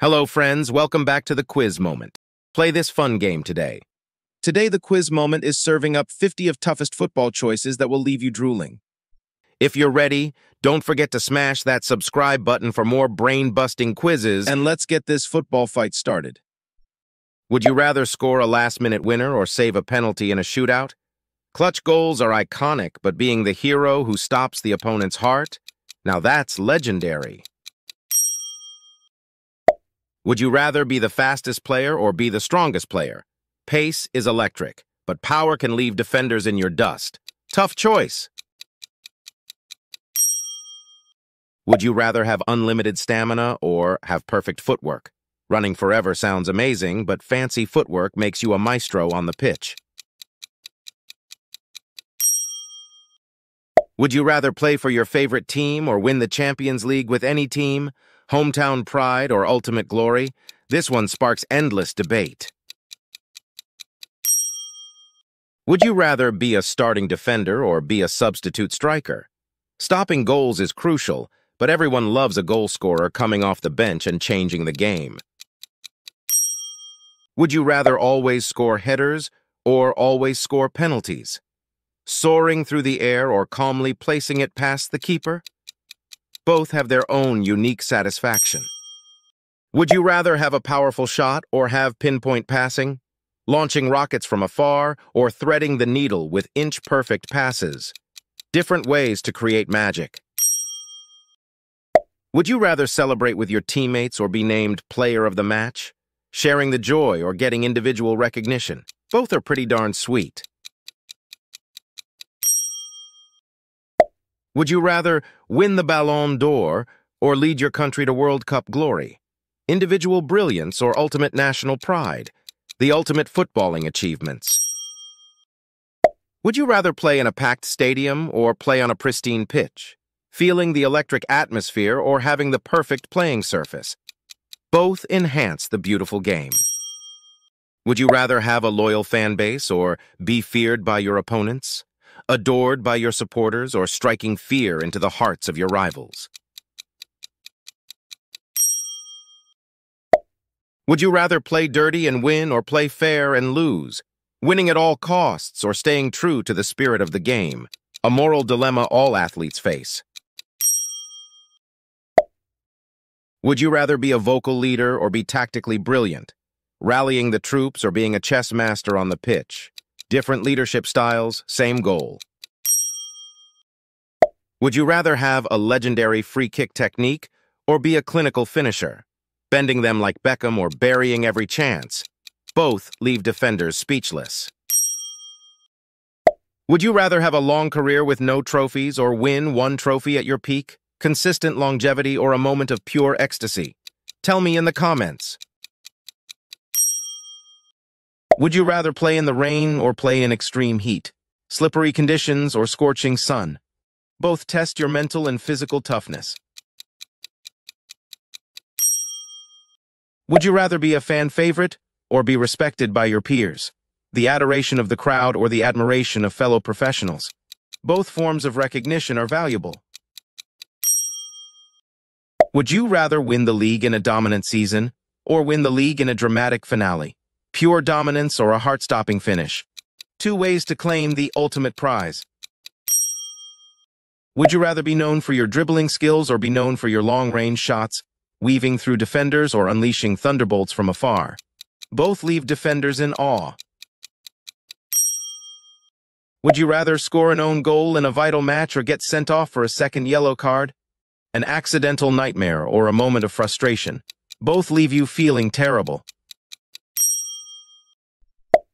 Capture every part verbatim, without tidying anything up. Hello, friends. Welcome back to the quiz moment. Play this fun game today. Today, the quiz moment is serving up fifty of toughest football choices that will leave you drooling. If you're ready, don't forget to smash that subscribe button for more brain-busting quizzes. And let's get this football fight started. Would you rather score a last-minute winner or save a penalty in a shootout? Clutch goals are iconic, but being the hero who stops the opponent's heart? Now that's legendary. Would you rather be the fastest player or be the strongest player? Pace is electric, but power can leave defenders in your dust. Tough choice. Would you rather have unlimited stamina or have perfect footwork? Running forever sounds amazing, but fancy footwork makes you a maestro on the pitch. Would you rather play for your favorite team or win the Champions League with any team? Hometown pride or ultimate glory? This one sparks endless debate. Would you rather be a starting defender or be a substitute striker? Stopping goals is crucial, but everyone loves a goalscorer coming off the bench and changing the game. Would you rather always score headers or always score penalties? Soaring through the air or calmly placing it past the keeper? Both have their own unique satisfaction. Would you rather have a powerful shot or have pinpoint passing? Launching rockets from afar or threading the needle with inch-perfect passes? Different ways to create magic. Would you rather celebrate with your teammates or be named player of the match? Sharing the joy or getting individual recognition? Both are pretty darn sweet. Would you rather win the Ballon d'Or or lead your country to World Cup glory? Individual brilliance or ultimate national pride? The ultimate footballing achievements. Would you rather play in a packed stadium or play on a pristine pitch? Feeling the electric atmosphere or having the perfect playing surface? Both enhance the beautiful game. Would you rather have a loyal fan base or be feared by your opponents? Adored by your supporters or striking fear into the hearts of your rivals? Would you rather play dirty and win or play fair and lose? Winning at all costs or staying true to the spirit of the game? A moral dilemma all athletes face. Would you rather be a vocal leader or be tactically brilliant? Rallying the troops or being a chess master on the pitch? Different leadership styles, same goal. Would you rather have a legendary free kick technique or be a clinical finisher? Bending them like Beckham or burying every chance? Both leave defenders speechless. Would you rather have a long career with no trophies or win one trophy at your peak? Consistent longevity or a moment of pure ecstasy? Tell me in the comments. Would you rather play in the rain or play in extreme heat? Slippery conditions or scorching sun? Both test your mental and physical toughness. Would you rather be a fan favorite or be respected by your peers? The adoration of the crowd or the admiration of fellow professionals? Both forms of recognition are valuable. Would you rather win the league in a dominant season or win the league in a dramatic finale? Pure dominance or a heart-stopping finish? Two ways to claim the ultimate prize. Would you rather be known for your dribbling skills or be known for your long-range shots, weaving through defenders or unleashing thunderbolts from afar? Both leave defenders in awe. Would you rather score an own goal in a vital match or get sent off for a second yellow card? An accidental nightmare or a moment of frustration? Both leave you feeling terrible.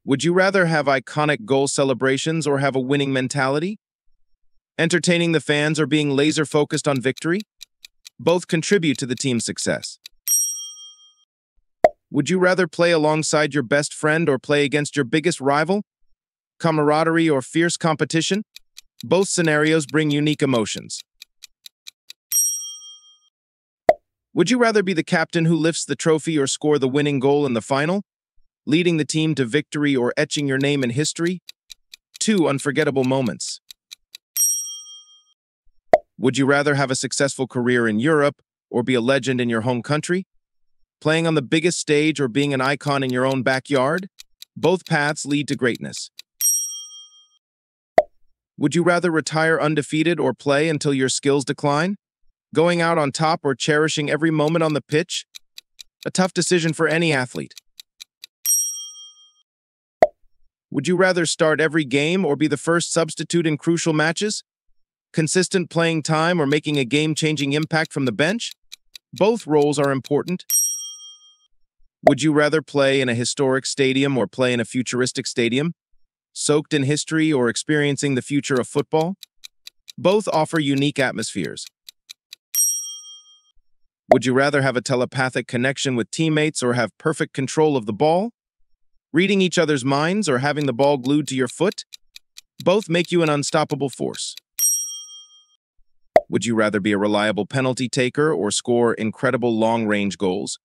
Would you rather have iconic goal celebrations or have a winning mentality? Entertaining the fans or being laser-focused on victory? Both contribute to the team's success. Would you rather play alongside your best friend or play against your biggest rival? Camaraderie or fierce competition? Both scenarios bring unique emotions. Would you rather be the captain who lifts the trophy or score the winning goal in the final? Leading the team to victory or etching your name in history? Two unforgettable moments. Would you rather have a successful career in Europe or be a legend in your home country? Playing on the biggest stage or being an icon in your own backyard? Both paths lead to greatness. Would you rather retire undefeated or play until your skills decline? Going out on top or cherishing every moment on the pitch? A tough decision for any athlete. Would you rather start every game or be the first substitute in crucial matches? Consistent playing time or making a game-changing impact from the bench? Both roles are important. Would you rather play in a historic stadium or play in a futuristic stadium? Soaked in history or experiencing the future of football? Both offer unique atmospheres. Would you rather have a telepathic connection with teammates or have perfect control of the ball? Reading each other's minds or having the ball glued to your foot? Both make you an unstoppable force. Would you rather be a reliable penalty taker or score incredible long-range goals?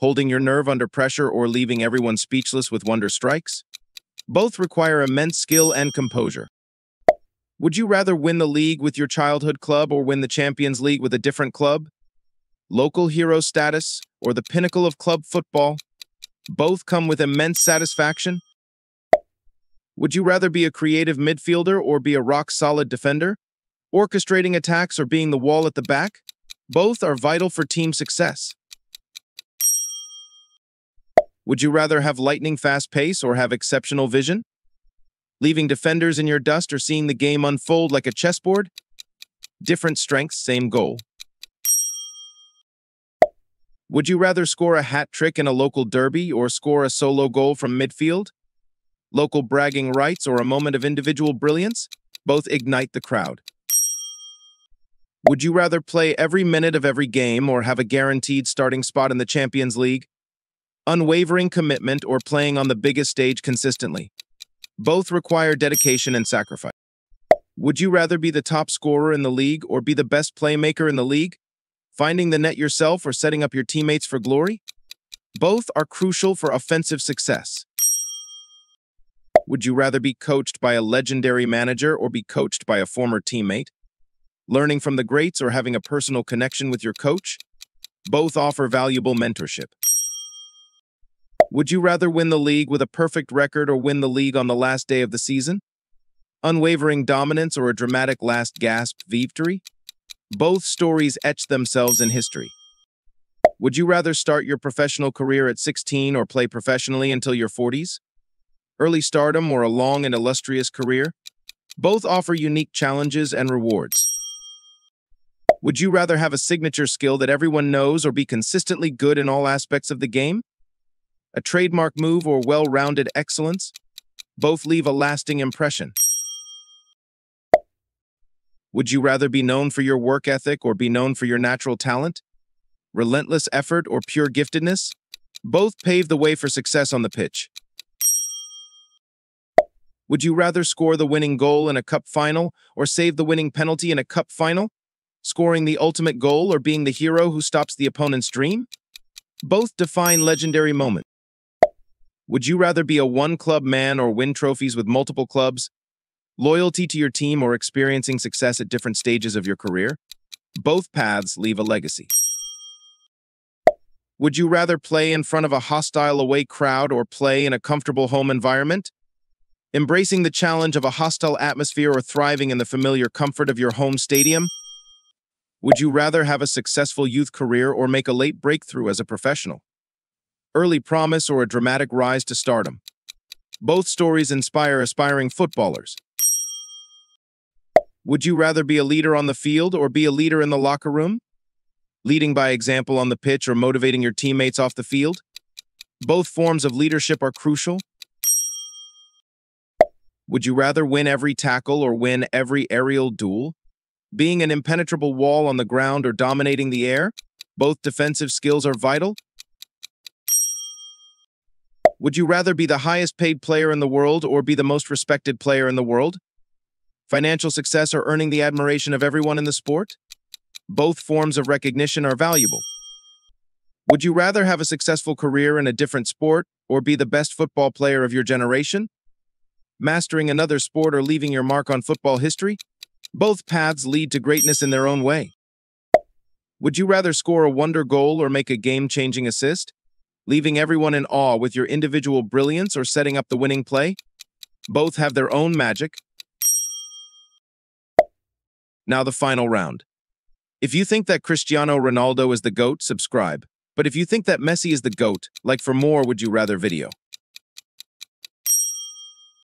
Holding your nerve under pressure or leaving everyone speechless with wonder strikes? Both require immense skill and composure. Would you rather win the league with your childhood club or win the Champions League with a different club? Local hero status or the pinnacle of club football? Both come with immense satisfaction. Would you rather be a creative midfielder or be a rock-solid defender? Orchestrating attacks or being the wall at the back? Both are vital for team success. Would you rather have lightning-fast pace or have exceptional vision? Leaving defenders in your dust or seeing the game unfold like a chessboard? Different strengths, same goal. Would you rather score a hat trick in a local derby or score a solo goal from midfield? Local bragging rights or a moment of individual brilliance? Both ignite the crowd. Would you rather play every minute of every game or have a guaranteed starting spot in the Champions League? Unwavering commitment or playing on the biggest stage consistently. Both require dedication and sacrifice. Would you rather be the top scorer in the league or be the best playmaker in the league? Finding the net yourself or setting up your teammates for glory? Both are crucial for offensive success. Would you rather be coached by a legendary manager or be coached by a former teammate? Learning from the greats or having a personal connection with your coach? Both offer valuable mentorship. Would you rather win the league with a perfect record or win the league on the last day of the season? Unwavering dominance or a dramatic last-gasp victory? Both stories etch themselves in history. Would you rather start your professional career at sixteen or play professionally until your forties? Early stardom or a long and illustrious career? Both offer unique challenges and rewards. Would you rather have a signature skill that everyone knows or be consistently good in all aspects of the game? A trademark move or well-rounded excellence? Both leave a lasting impression. Would you rather be known for your work ethic or be known for your natural talent? Relentless effort or pure giftedness? Both pave the way for success on the pitch. Would you rather score the winning goal in a cup final or save the winning penalty in a cup final? Scoring the ultimate goal or being the hero who stops the opponent's dream? Both define legendary moments. Would you rather be a one-club man or win trophies with multiple clubs? Loyalty to your team or experiencing success at different stages of your career? Both paths leave a legacy. Would you rather play in front of a hostile away crowd or play in a comfortable home environment? Embracing the challenge of a hostile atmosphere or thriving in the familiar comfort of your home stadium? Would you rather have a successful youth career or make a late breakthrough as a professional? Early promise or a dramatic rise to stardom? Both stories inspire aspiring footballers. Would you rather be a leader on the field or be a leader in the locker room? Leading by example on the pitch or motivating your teammates off the field? Both forms of leadership are crucial. Would you rather win every tackle or win every aerial duel? Being an impenetrable wall on the ground or dominating the air? Both defensive skills are vital. Would you rather be the highest paid player in the world or be the most respected player in the world? Financial success or earning the admiration of everyone in the sport? Both forms of recognition are valuable. Would you rather have a successful career in a different sport or be the best football player of your generation? Mastering another sport or leaving your mark on football history? Both paths lead to greatness in their own way. Would you rather score a wonder goal or make a game-changing assist? leaving everyone in awe with your individual brilliance or setting up the winning play. Both have their own magic. Now the final round. If you think that Cristiano Ronaldo is the GOAT, subscribe. But if you think that Messi is the GOAT, like for more would you rather video.